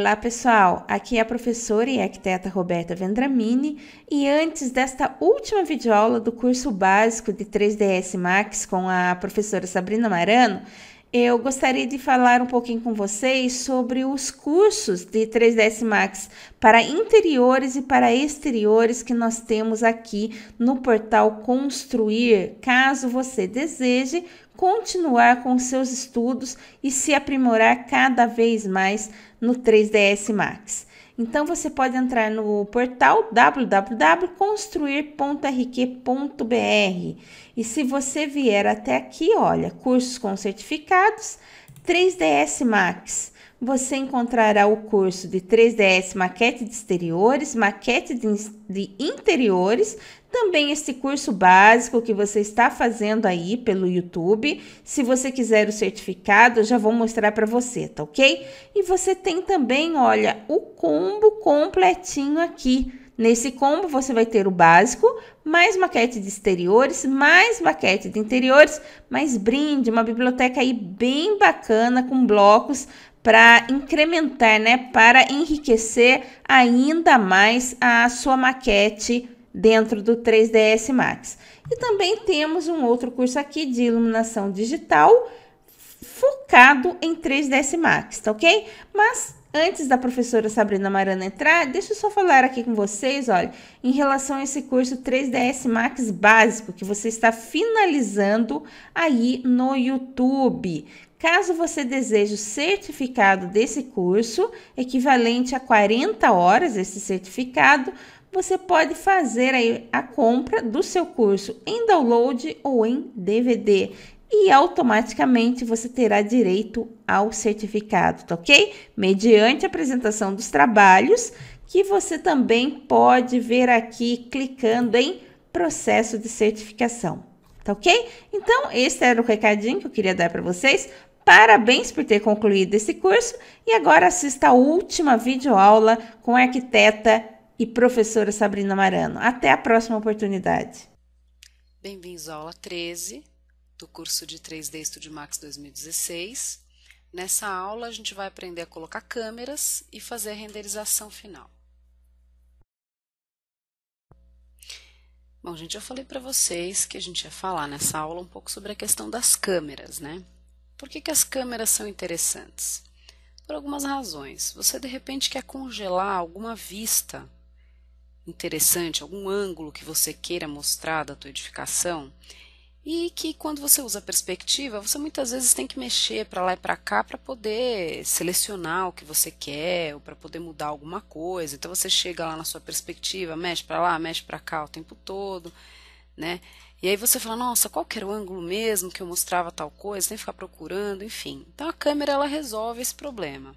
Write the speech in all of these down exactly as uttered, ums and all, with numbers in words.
Olá pessoal, aqui é a professora e arquiteta Roberta Vendramini e antes desta última videoaula do curso básico de três D S Max com a professora Sabrina Marano, eu gostaria de falar um pouquinho com vocês sobre os cursos de três D S Max para interiores e para exteriores que nós temos aqui no portal Construir, caso você deseje continuar com seus estudos e se aprimorar cada vez mais no três D S Max. Então, você pode entrar no portal w w w ponto construir ponto r q ponto b r e se você vier até aqui, olha, cursos com certificados, três D S Max, você encontrará o curso de três D S maquete de exteriores, maquete de, de interiores, também esse curso básico que você está fazendo aí pelo YouTube. Se você quiser o certificado, eu já vou mostrar para você, tá ok? E você tem também, olha, o combo completinho aqui. Nesse combo você vai ter o básico, mais maquete de exteriores, mais maquete de interiores, mais brinde, uma biblioteca aí bem bacana com blocos para incrementar, né? Para enriquecer ainda mais a sua maquete dentro do três D S Max. E também temos um outro curso aqui de iluminação digital focado em três D S Max, tá ok? Mas antes da professora Sabrina Marano entrar, deixa eu só falar aqui com vocês, olha, em relação a esse curso três D S Max básico que você está finalizando aí no YouTube. Caso você deseje o certificado desse curso, equivalente a quarenta horas, esse certificado, você pode fazer aí a compra do seu curso em download ou em D V D e automaticamente você terá direito ao certificado, tá ok? Mediante a apresentação dos trabalhos, que você também pode ver aqui clicando em processo de certificação, tá ok? Então, esse era o recadinho que eu queria dar para vocês. Parabéns por ter concluído esse curso e agora assista a última videoaula com a arquiteta e professora Sabrina Marano. Até a próxima oportunidade. Bem-vindos à aula treze do curso de três D Studio Max dois mil e dezesseis. Nessa aula, a gente vai aprender a colocar câmeras e fazer a renderização final. Bom, gente, eu falei para vocês que a gente ia falar nessa aula um pouco sobre a questão das câmeras, né? Por que que as câmeras são interessantes? Por algumas razões. Você, de repente, quer congelar alguma vista interessante, algum ângulo que você queira mostrar da tua edificação e que quando você usa a perspectiva, você muitas vezes tem que mexer para lá e para cá para poder selecionar o que você quer ou para poder mudar alguma coisa. Então você chega lá na sua perspectiva, mexe para lá, mexe para cá o tempo todo, né? E aí você fala, nossa, qual que era o ângulo mesmo que eu mostrava tal coisa, tem que ficar procurando, enfim. Então a câmera ela resolve esse problema.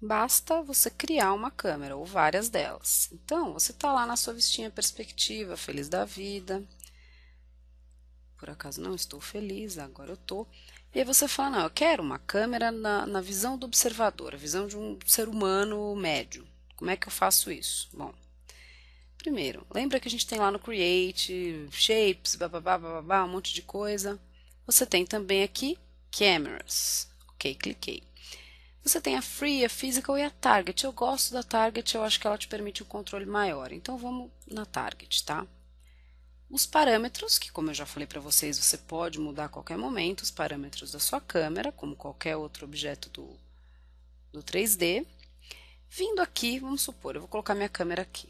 Basta você criar uma câmera, ou várias delas. Então, você está lá na sua vistinha perspectiva, feliz da vida. Por acaso não estou feliz, agora eu estou. E aí você fala, não, eu quero uma câmera na, na visão do observador, a visão de um ser humano médio. Como é que eu faço isso? Bom, primeiro, lembra que a gente tem lá no Create, Shapes, bababá, bababá, um monte de coisa. Você tem também aqui, Cameras. Ok, cliquei. Você tem a Free, a Physical e a Target. Eu gosto da Target, eu acho que ela te permite um controle maior. Então, vamos na Target, tá? Os parâmetros, que como eu já falei para vocês, você pode mudar a qualquer momento, os parâmetros da sua câmera, como qualquer outro objeto do, do três D. Vindo aqui, vamos supor, eu vou colocar minha câmera aqui.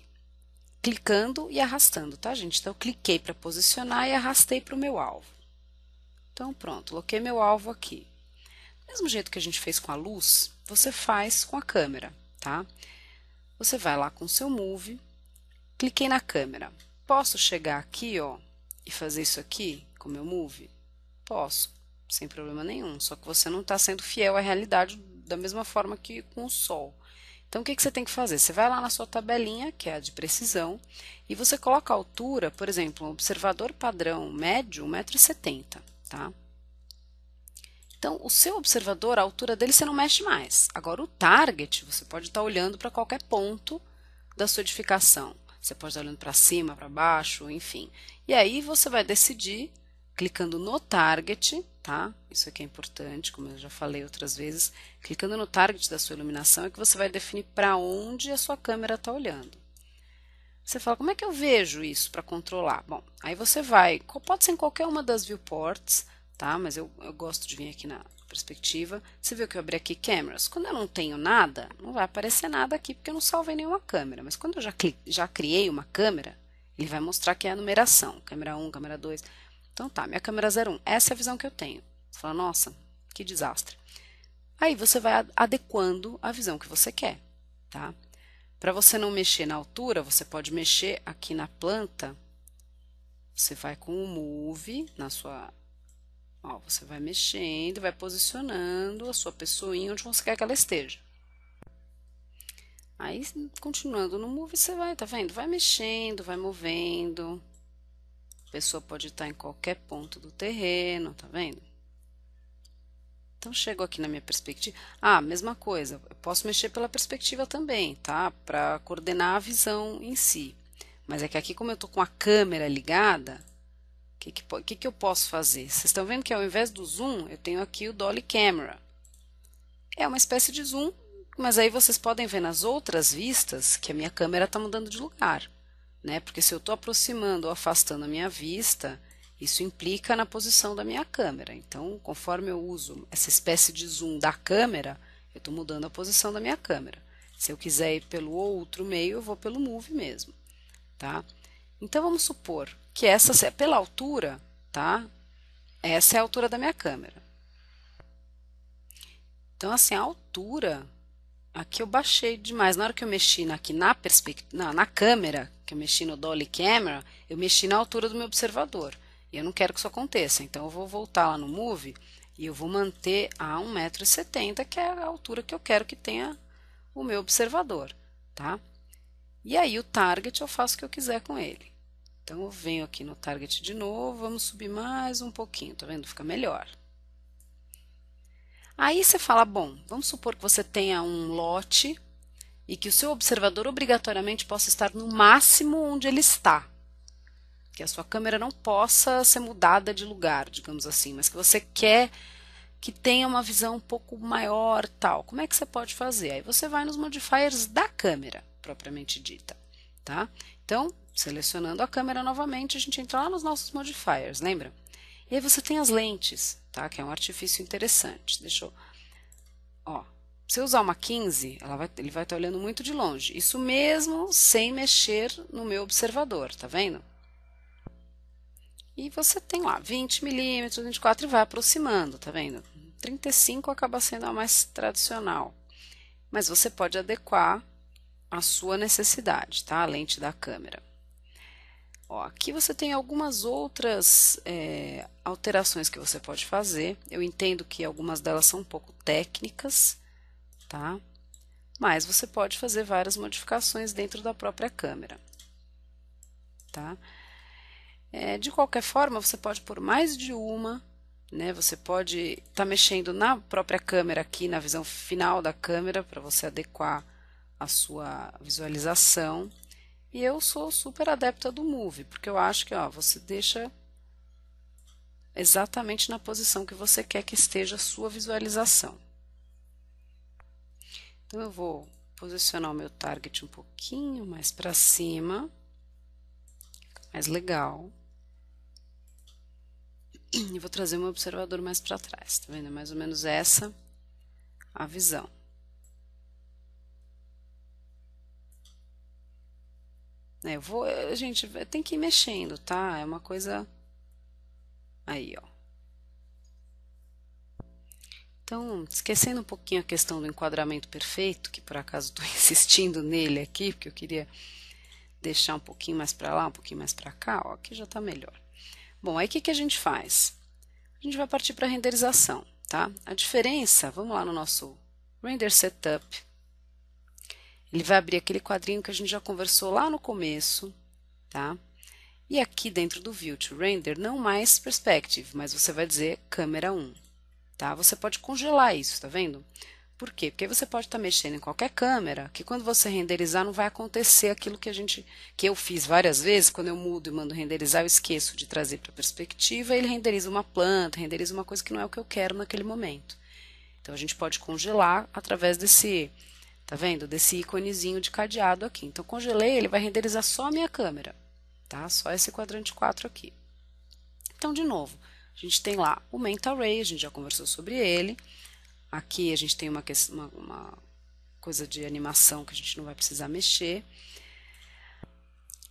Clicando e arrastando, tá, gente? Então, eu cliquei para posicionar e arrastei para o meu alvo. Então, pronto, coloquei meu alvo aqui. Do mesmo jeito que a gente fez com a luz, você faz com a câmera, tá? Você vai lá com o seu Move, cliquei na câmera. Posso chegar aqui, ó, e fazer isso aqui com o meu Move? Posso, sem problema nenhum, só que você não está sendo fiel à realidade da mesma forma que com o sol. Então, o que que você tem que fazer? Você vai lá na sua tabelinha, que é a de precisão, e você coloca a altura, por exemplo, um observador padrão médio, um metro e setenta, tá? Então, o seu observador, a altura dele, você não mexe mais. Agora, o target, você pode estar olhando para qualquer ponto da sua edificação. Você pode estar olhando para cima, para baixo, enfim. E aí, você vai decidir, clicando no target, tá? Isso aqui é importante, como eu já falei outras vezes. Clicando no target da sua iluminação é que você vai definir para onde a sua câmera está olhando. Você fala, como é que eu vejo isso para controlar? Bom, aí você vai, pode ser em qualquer uma das viewports, tá? Mas eu, eu gosto de vir aqui na perspectiva. Você viu que eu abri aqui cameras. Quando eu não tenho nada, não vai aparecer nada aqui, porque eu não salvei nenhuma câmera. Mas quando eu já, já criei uma câmera, ele vai mostrar que é a numeração. Câmera um, câmera dois. Então tá, minha câmera zero um. Essa é a visão que eu tenho. Você fala, nossa, que desastre. Aí você vai adequando a visão que você quer, tá? Para você não mexer na altura, você pode mexer aqui na planta. Você vai com o move na sua... Ó, você vai mexendo, vai posicionando a sua pessoinha onde você quer que ela esteja. Aí, continuando no move, você vai, tá vendo? Vai mexendo, vai movendo. A pessoa pode estar em qualquer ponto do terreno, tá vendo? Então, chego aqui na minha perspectiva. Ah, mesma coisa, eu posso mexer pela perspectiva também, tá? Para coordenar a visão em si. Mas é que aqui, como eu tô com a câmera ligada, o que que, que que eu posso fazer? Vocês estão vendo que ao invés do zoom, eu tenho aqui o Dolly Camera. É uma espécie de zoom, mas aí vocês podem ver nas outras vistas que a minha câmera está mudando de lugar, né? Porque se eu tô aproximando ou afastando a minha vista... Isso implica na posição da minha câmera. Então, conforme eu uso essa espécie de zoom da câmera, eu estou mudando a posição da minha câmera. Se eu quiser ir pelo outro meio, eu vou pelo move mesmo, tá? Então, vamos supor que essa, pela altura, tá? Essa é a altura da minha câmera. Então, assim, a altura... Aqui eu baixei demais. Na hora que eu mexi aqui na, na, na câmera, que eu mexi no Dolly Camera, eu mexi na altura do meu observador. E eu não quero que isso aconteça, então eu vou voltar lá no Move e eu vou manter a um metro e setenta, que é a altura que eu quero que tenha o meu observador, tá? E aí o Target eu faço o que eu quiser com ele. Então eu venho aqui no Target de novo, vamos subir mais um pouquinho, tá vendo? Fica melhor. Aí você fala, bom, vamos supor que você tenha um lote e que o seu observador obrigatoriamente possa estar no máximo onde ele está. Que a sua câmera não possa ser mudada de lugar, digamos assim, mas que você quer que tenha uma visão um pouco maior, tal. Como é que você pode fazer? Aí você vai nos modifiers da câmera, propriamente dita, tá? Então, selecionando a câmera novamente, a gente entra lá nos nossos modifiers, lembra? E aí você tem as lentes, tá? Que é um artifício interessante. Deixa eu... Ó, se eu usar uma quinze, ela vai... ele vai estar olhando muito de longe. Isso mesmo sem mexer no meu observador, tá vendo? E você tem lá vinte milímetros, vinte e quatro e vai aproximando, tá vendo? trinta e cinco acaba sendo a mais tradicional. Mas você pode adequar à sua necessidade, tá? A lente da câmera. Ó, aqui você tem algumas outras é, alterações que você pode fazer. Eu entendo que algumas delas são um pouco técnicas, tá? Mas você pode fazer várias modificações dentro da própria câmera, tá? É, de qualquer forma, você pode pôr mais de uma, né? Você pode estar tá mexendo na própria câmera aqui, na visão final da câmera, para você adequar a sua visualização. E eu sou super adepta do Move, porque eu acho que ó, você deixa exatamente na posição que você quer que esteja a sua visualização. Então, eu vou posicionar o meu target um pouquinho mais para cima. Mais legal. E vou trazer meu observador mais para trás, tá vendo? É mais ou menos essa a visão. É, eu vou, gente, tem que ir mexendo, tá? É uma coisa... Aí, ó. Então, esquecendo um pouquinho a questão do enquadramento perfeito, que por acaso estou insistindo nele aqui, porque eu queria deixar um pouquinho mais para lá, um pouquinho mais para cá, ó, aqui já está melhor. Bom, aí o que, que a gente faz? A gente vai partir para a renderização, tá? A diferença, vamos lá no nosso Render Setup, ele vai abrir aquele quadrinho que a gente já conversou lá no começo, tá? E aqui dentro do View to Render, não mais Perspective, mas você vai dizer Câmera um, tá? Você pode congelar isso, tá vendo? Por quê? Porque você pode estar mexendo em qualquer câmera, que quando você renderizar não vai acontecer aquilo que a gente, que eu fiz várias vezes, quando eu mudo e mando renderizar, eu esqueço de trazer para a perspectiva, ele renderiza uma planta, renderiza uma coisa que não é o que eu quero naquele momento. Então, a gente pode congelar através desse, tá vendo? Desse íconezinho de cadeado aqui. Então, congelei, ele vai renderizar só a minha câmera, tá? Só esse quadrante quatro aqui. Então, de novo, a gente tem lá o Mental Ray, a gente já conversou sobre ele. Aqui a gente tem uma, uma, uma coisa de animação que a gente não vai precisar mexer.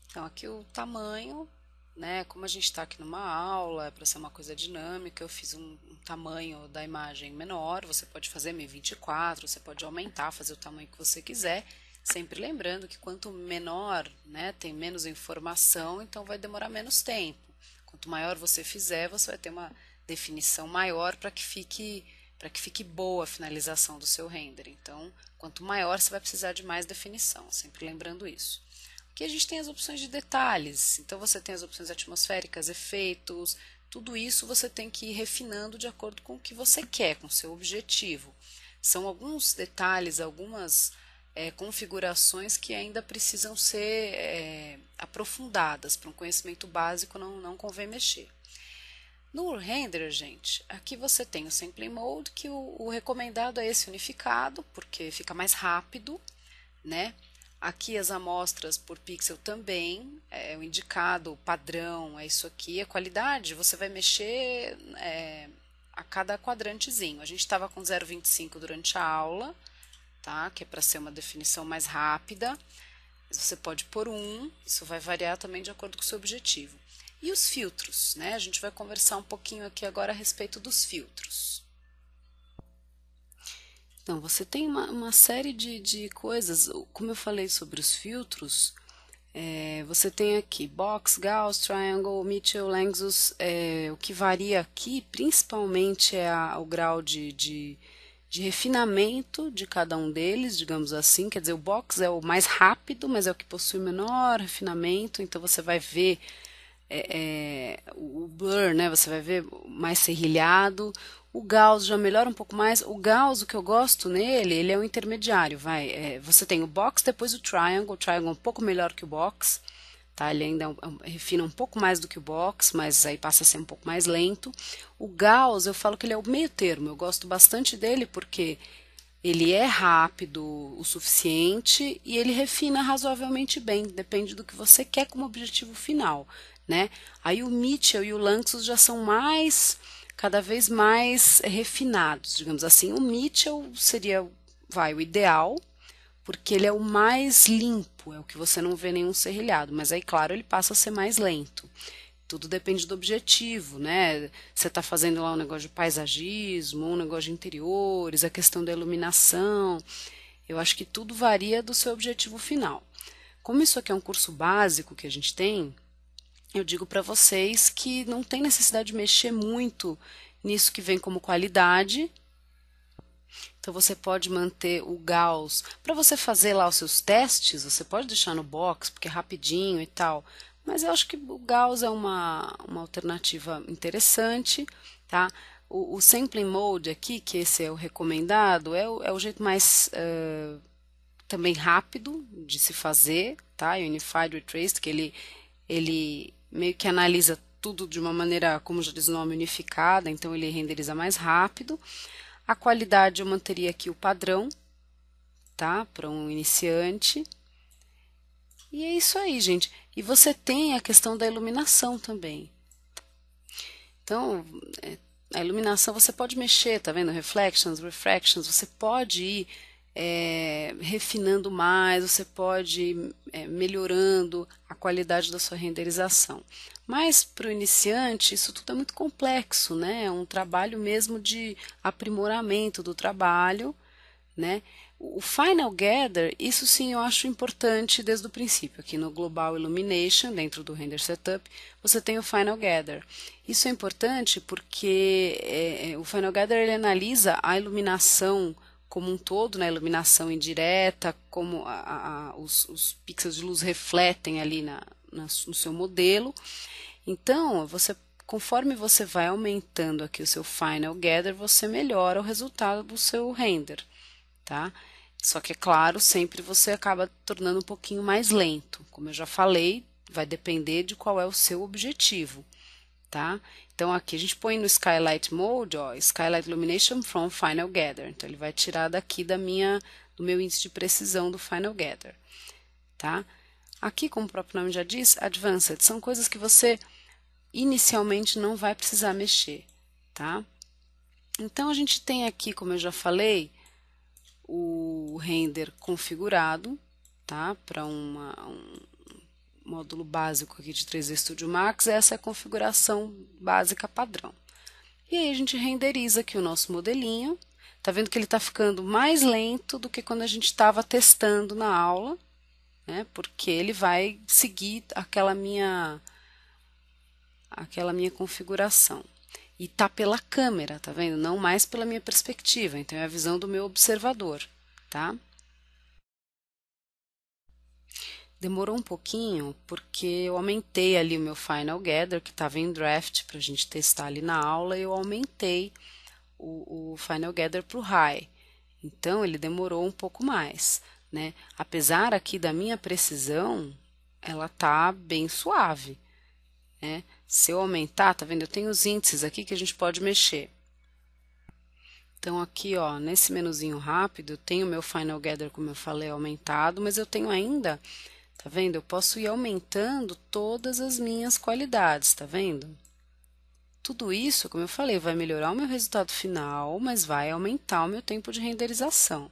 Então, aqui o tamanho, né? Como a gente está aqui numa aula, é para ser uma coisa dinâmica, eu fiz um, um tamanho da imagem menor, você pode fazer mil e vinte e quatro, você pode aumentar, fazer o tamanho que você quiser. Sempre lembrando que quanto menor, né, tem menos informação, então vai demorar menos tempo. Quanto maior você fizer, você vai ter uma definição maior para que fique... para que fique boa a finalização do seu render. Então, quanto maior, você vai precisar de mais definição, sempre lembrando isso. Aqui a gente tem as opções de detalhes, então você tem as opções atmosféricas, efeitos, tudo isso você tem que ir refinando de acordo com o que você quer, com o seu objetivo. São alguns detalhes, algumas é, configurações que ainda precisam ser é, aprofundadas, para um conhecimento básico não, não convém mexer. No render, gente, aqui você tem o Sampling Mode, que o, o recomendado é esse unificado, porque fica mais rápido, né? Aqui as amostras por pixel também, é, o indicado, o padrão, é isso aqui. A qualidade, você vai mexer é, a cada quadrantezinho. A gente estava com zero vírgula vinte e cinco durante a aula, tá? Que é para ser uma definição mais rápida. Você pode pôr um, isso vai variar também de acordo com o seu objetivo. E os filtros, né? A gente vai conversar um pouquinho aqui agora a respeito dos filtros. Então, você tem uma, uma série de, de coisas, como eu falei sobre os filtros, é, você tem aqui Box, Gauss, Triangle, Mitchell, Lanczos, é, o que varia aqui principalmente é a, o grau de, de, de refinamento de cada um deles, digamos assim, quer dizer, o Box é o mais rápido, mas é o que possui menor refinamento, então você vai ver... É, é, o blur, né, você vai ver mais serrilhado, o Gauss já melhora um pouco mais, o Gauss, o que eu gosto nele, ele é o intermediário, vai, é, você tem o box, depois o triangle, o triangle é um pouco melhor que o box, tá, ele ainda é um, é um, refina um pouco mais do que o box, mas aí passa a ser um pouco mais lento, o Gauss, eu falo que ele é o meio termo, eu gosto bastante dele porque ele é rápido o suficiente e ele refina razoavelmente bem, depende do que você quer como objetivo final, né? Aí o Mitchell e o Lanczos já são mais, cada vez mais refinados, digamos assim. O Mitchell seria, vai, o ideal, porque ele é o mais limpo, é o que você não vê nenhum serrilhado, mas aí, claro, ele passa a ser mais lento. Tudo depende do objetivo, né? Você está fazendo lá um negócio de paisagismo, um negócio de interiores, a questão da iluminação, eu acho que tudo varia do seu objetivo final. Como isso aqui é um curso básico que a gente tem, eu digo para vocês que não tem necessidade de mexer muito nisso que vem como qualidade. Então, você pode manter o Gauss. Para você fazer lá os seus testes, você pode deixar no box, porque é rapidinho e tal. Mas eu acho que o Gauss é uma, uma alternativa interessante, tá? O, o Sampling Mode aqui, que esse é o recomendado, é o, é o jeito mais... Uh, também rápido de se fazer, tá? Unified Retraced, que ele... ele meio que analisa tudo de uma maneira, como já diz o nome, unificada, então ele renderiza mais rápido. A qualidade eu manteria aqui o padrão, tá? Para um iniciante. E é isso aí, gente. E você tem a questão da iluminação também. Então, a iluminação você pode mexer, tá vendo? Reflections, refractions, você pode ir É, refinando mais, você pode é, melhorando a qualidade da sua renderização. Mas para o iniciante isso tudo é muito complexo, né? É um trabalho mesmo de aprimoramento do trabalho, né? O Final Gather, isso sim eu acho importante desde o princípio. Aqui no Global Illumination, dentro do Render Setup, você tem o Final Gather. Isso é importante porque é, o Final Gather ele analisa a iluminação como um todo, na né, iluminação indireta, como a, a, os, os pixels de luz refletem ali na, na, no seu modelo. Então, você, conforme você vai aumentando aqui o seu Final Gather, você melhora o resultado do seu render. tá? Só que, é claro, sempre você acaba tornando um pouquinho mais lento. Como eu já falei, vai depender de qual é o seu objetivo, tá? Então, aqui a gente põe no Skylight Mode, ó, Skylight Illumination from Final Gather. Então, ele vai tirar daqui da minha, do meu índice de precisão do Final Gather, tá? Aqui, como o próprio nome já diz, Advanced, são coisas que você inicialmente não vai precisar mexer, tá? Então, a gente tem aqui, como eu já falei, o render configurado, tá? Para uma, um módulo básico aqui de três D Studio Max, essa é a configuração básica padrão. E aí a gente renderiza aqui o nosso modelinho. Tá vendo que ele tá ficando mais lento do que quando a gente estava testando na aula, né? Porque ele vai seguir aquela minha aquela minha configuração. E tá pela câmera, tá vendo? Não mais pela minha perspectiva, então é a visão do meu observador, tá? Demorou um pouquinho, porque eu aumentei ali o meu Final Gather, que estava em Draft, para a gente testar ali na aula, e eu aumentei o, o Final Gather para o High. Então, ele demorou um pouco mais, né? Apesar aqui da minha precisão, ela tá bem suave, né? Se eu aumentar, tá vendo? Eu tenho os índices aqui que a gente pode mexer. Então, aqui, ó, nesse menuzinho rápido, eu tenho o meu Final Gather, como eu falei, aumentado, mas eu tenho ainda... Tá vendo? Eu posso ir aumentando todas as minhas qualidades, tá vendo? Tudo isso, como eu falei, vai melhorar o meu resultado final, mas vai aumentar o meu tempo de renderização,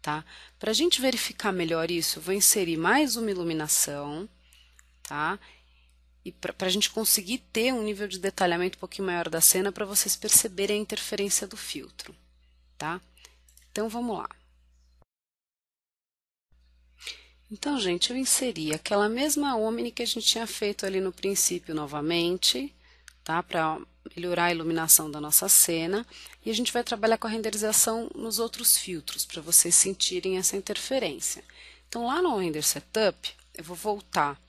tá? Para a gente verificar melhor isso, eu vou inserir mais uma iluminação, tá? E para a gente conseguir ter um nível de detalhamento um pouquinho maior da cena, para vocês perceberem a interferência do filtro, tá? Então, vamos lá. Então, gente, eu inseri aquela mesma omni que a gente tinha feito ali no princípio novamente, tá? Para melhorar a iluminação da nossa cena. E a gente vai trabalhar com a renderização nos outros filtros, para vocês sentirem essa interferência. Então, lá no Render Setup, eu vou voltar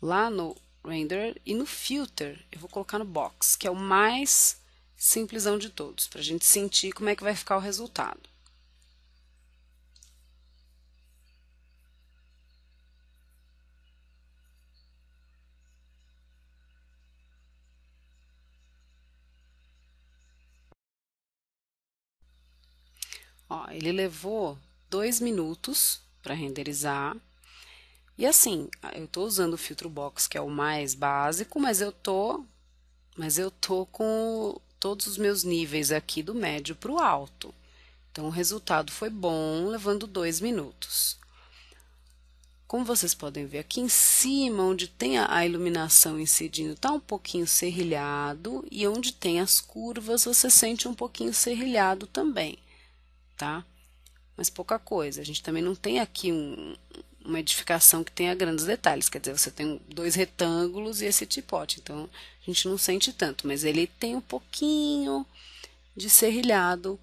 lá no Render e no Filter, eu vou colocar no Box, que é o mais simplesão de todos, para a gente sentir como é que vai ficar o resultado. Ó, ele levou dois minutos para renderizar. E assim, eu estou usando o filtro box, que é o mais básico, mas eu tô, mas eu tô com todos os meus níveis aqui do médio para o alto. Então, o resultado foi bom, levando dois minutos. Como vocês podem ver aqui em cima, onde tem a iluminação incidindo, está um pouquinho serrilhado, e onde tem as curvas, você sente um pouquinho serrilhado também. Tá? Mas pouca coisa, a gente também não tem aqui um, uma edificação que tenha grandes detalhes, quer dizer, você tem dois retângulos e esse tipote, então a gente não sente tanto, mas ele tem um pouquinho de serrilhado,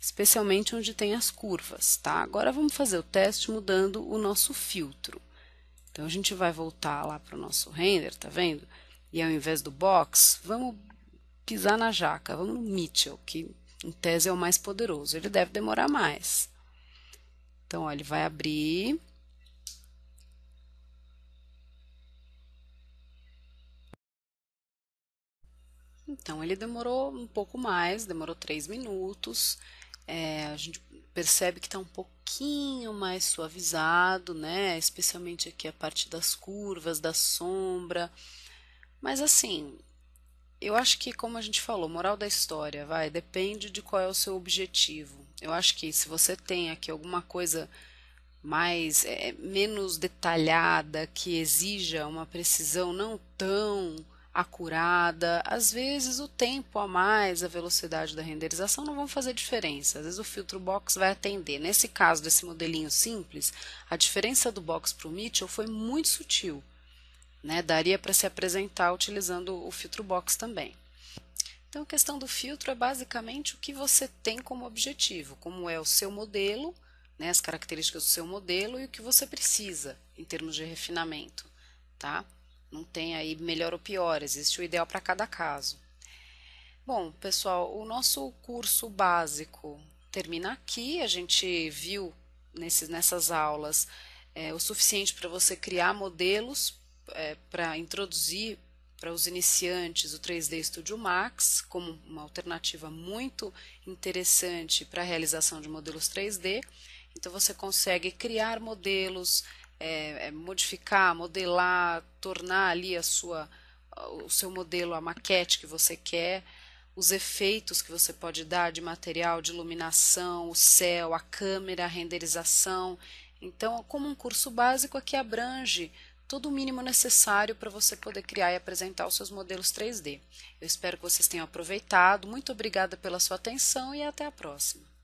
especialmente onde tem as curvas, tá? Agora vamos fazer o teste mudando o nosso filtro. Então a gente vai voltar lá para o nosso render, tá vendo? E ao invés do box, vamos pisar na jaca, vamos no Mitchell, que em tese é o mais poderoso, ele deve demorar mais. Então, ó, ele vai abrir. Então, ele demorou um pouco mais, demorou três minutos. É, a gente percebe que está um pouquinho mais suavizado, né? Especialmente aqui a parte das curvas, da sombra. Mas assim... Eu acho que, como a gente falou, moral da história, vai, depende de qual é o seu objetivo. Eu acho que se você tem aqui alguma coisa mais, é, menos detalhada, que exija uma precisão não tão acurada, às vezes o tempo a mais, a velocidade da renderização não vão fazer diferença. Às vezes o filtro box vai atender. Nesse caso desse modelinho simples, a diferença do box para o Mitchell foi muito sutil. Né, daria para se apresentar utilizando o filtro box também. Então, a questão do filtro é basicamente o que você tem como objetivo, como é o seu modelo, né, as características do seu modelo e o que você precisa em termos de refinamento, tá? Não tem aí melhor ou pior, existe o ideal para cada caso. Bom, pessoal, o nosso curso básico termina aqui. A gente viu nesses, nessas aulas é, o suficiente para você criar modelos é, para introduzir para os iniciantes o três D Studio Max como uma alternativa muito interessante para a realização de modelos três D. Então, você consegue criar modelos, é, é, modificar, modelar, tornar ali a sua, o seu modelo, a maquete que você quer, os efeitos que você pode dar de material, de iluminação, o céu, a câmera, a renderização. Então, como um curso básico, aqui abrange todo o mínimo necessário para você poder criar e apresentar os seus modelos três D. Eu espero que vocês tenham aproveitado. Muito obrigada pela sua atenção e até a próxima.